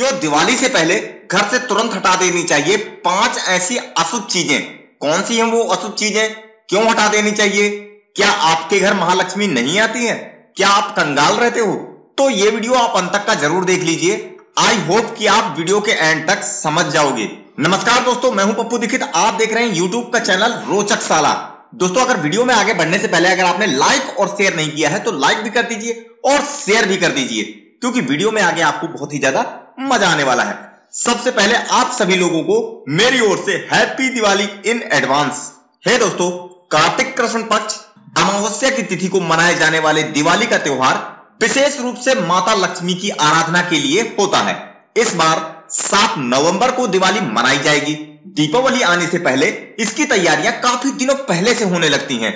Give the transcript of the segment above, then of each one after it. कि दिवाली से पहले घर से तुरंत हटा देनी चाहिए 5 ऐसी अशुभ चीजें। कौन सी हैं वो अशुभ चीजें, क्यों हटा देनी चाहिए? क्या आपके घर महालक्ष्मी नहीं आती है? क्या आप कंगाल रहते हो? तो ये वीडियो आप अंत तक का जरूर देख लीजिए। आई होप कि आप वीडियो के एंड तक समझ जाओगे। नमस्कार दोस्तों, मैं हूं पप्पू दीक्षित। आप देख रहे हैं यूट्यूब का चैनल रोचक शाला। दोस्तों, अगर वीडियो में आगे बढ़ने से पहले अगर आपने लाइक और शेयर नहीं किया है तो लाइक भी कर दीजिए और शेयर भी कर दीजिए, क्योंकि वीडियो में आगे आपको बहुत ही ज्यादा मजा आने वाला है। सबसे पहले आप सभी लोगों को मेरी ओर से हैप्पी दिवाली इन एडवांस। हे दोस्तों, कार्तिक कृष्ण पक्ष अमावस्या की तिथि को मनाए जाने वाले दिवाली का त्योहार विशेष रूप से माता लक्ष्मी की आराधना के लिए होता है। इस बार 7 नवंबर को दिवाली मनाई जाएगी। दीपावली आने से पहले इसकी तैयारियां काफी दिनों पहले से होने लगती हैं।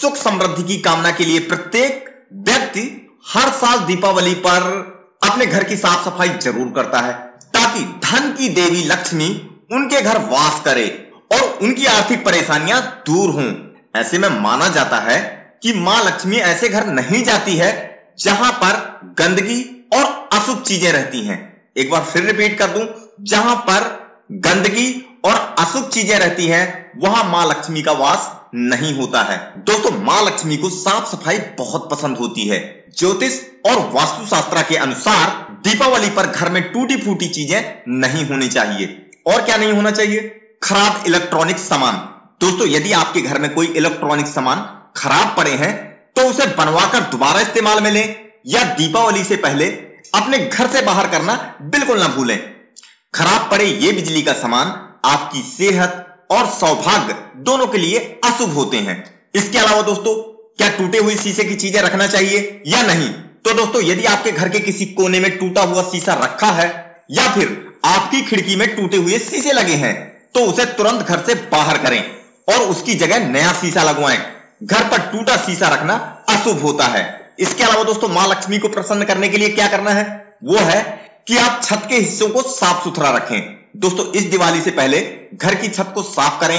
सुख समृद्धि की कामना के लिए प्रत्येक व्यक्ति हर साल दीपावली पर अपने घर की साफ सफाई जरूर करता है, ताकि धन की देवी लक्ष्मी उनके घर वास करे और उनकी आर्थिक परेशानियां दूर हों। ऐसे में माना जाता है कि मां लक्ष्मी ऐसे घर नहीं जाती है जहां पर गंदगी और अशुभ चीजें रहती हैं। एक बार फिर रिपीट कर दूं, जहां पर गंदगी और अशुभ चीजें रहती हैं वहां मां लक्ष्मी का वास नहीं होता है। दोस्तों, मां लक्ष्मी को साफ सफाई बहुत पसंद होती है। ज्योतिष और वास्तुशास्त्र के अनुसार दीपावली पर घर में टूटी फूटी चीजें नहीं होनी चाहिए। और क्या नहीं होना चाहिए? खराब इलेक्ट्रॉनिक सामान। दोस्तों, यदि आपके घर में कोई इलेक्ट्रॉनिक सामान खराब पड़े हैं तो उसे बनवाकर दोबारा इस्तेमाल में लें, या दीपावली से पहले अपने घर से बाहर करना बिल्कुल ना भूलें। खराब पड़े ये बिजली का सामान आपकी सेहत और सौभाग्य दोनों के लिए अशुभ होते हैं। इसके अलावा दोस्तों, क्या टूटे हुए शीशे की चीजें रखना चाहिए या नहीं? तो दोस्तों, यदि आपके घर के किसी कोने में टूटा हुआ शीशा रखा है या फिर आपकी खिड़की में टूटे हुए शीशे लगे हैं तो उसे तुरंत घर से बाहर करें और उसकी जगह नया शीशा लगवाएं। घर पर टूटा शीशा रखना अशुभ होता है। इसके अलावा दोस्तों, मां लक्ष्मी को प्रसन्न करने के लिए क्या करना है? वो है कि आप छत के हिस्सों को साफ सुथरा रखें। दोस्तों, इस दिवाली से पहले घर की छत को साफ करें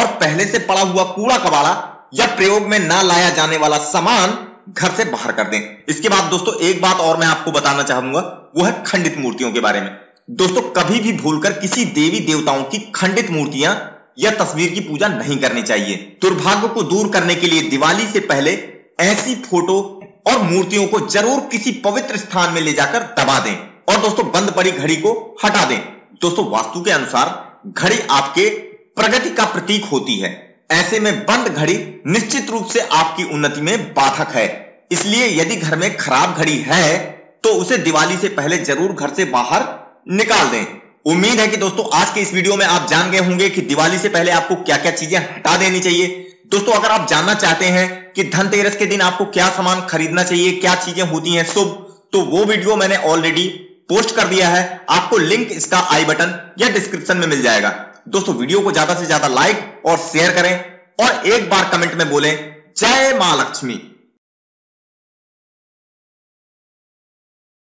और पहले से पड़ा हुआ कूड़ा कबाड़ा या प्रयोग में ना लाया जाने वाला सामान घर से बाहर कर दें। इसके बाद दोस्तों, एक बात और मैं आपको बताना चाहूंगा, वो है खंडित मूर्तियों के बारे में। दोस्तों, कभी भी भूलकर किसी देवी देवताओं की खंडित मूर्तियां या तस्वीर की पूजा नहीं करनी चाहिए। दुर्भाग्य को दूर करने के लिए दिवाली से पहले ऐसी फोटो और मूर्तियों को जरूर किसी पवित्र स्थान में ले जाकर दबा दें। और दोस्तों, बंद पड़ी घड़ी को हटा दें। दोस्तों, वास्तु के अनुसार घड़ी आपके प्रगति का प्रतीक होती है। ऐसे में बंद घड़ी निश्चित रूप से आपकी उन्नति में बाधक है। इसलिए यदि घर में खराब घड़ी है तो उसे दिवाली से पहले जरूर घर से बाहर निकाल दें। उम्मीद है कि दोस्तों, आज के इस वीडियो में आप जान गए होंगे कि दिवाली से पहले आपको क्या क्या चीजें हटा देनी चाहिए। दोस्तों, अगर आप जानना चाहते हैं कि धनतेरस के दिन आपको क्या सामान खरीदना चाहिए, क्या चीजें होती हैं शुभ, तो वो वीडियो मैंने ऑलरेडी पोस्ट कर दिया है। आपको लिंक इसका आई बटन या डिस्क्रिप्शन में मिल जाएगा। दोस्तों, वीडियो को ज्यादा से ज्यादा लाइक और शेयर करें और एक बार कमेंट में बोलें जय मां लक्ष्मी।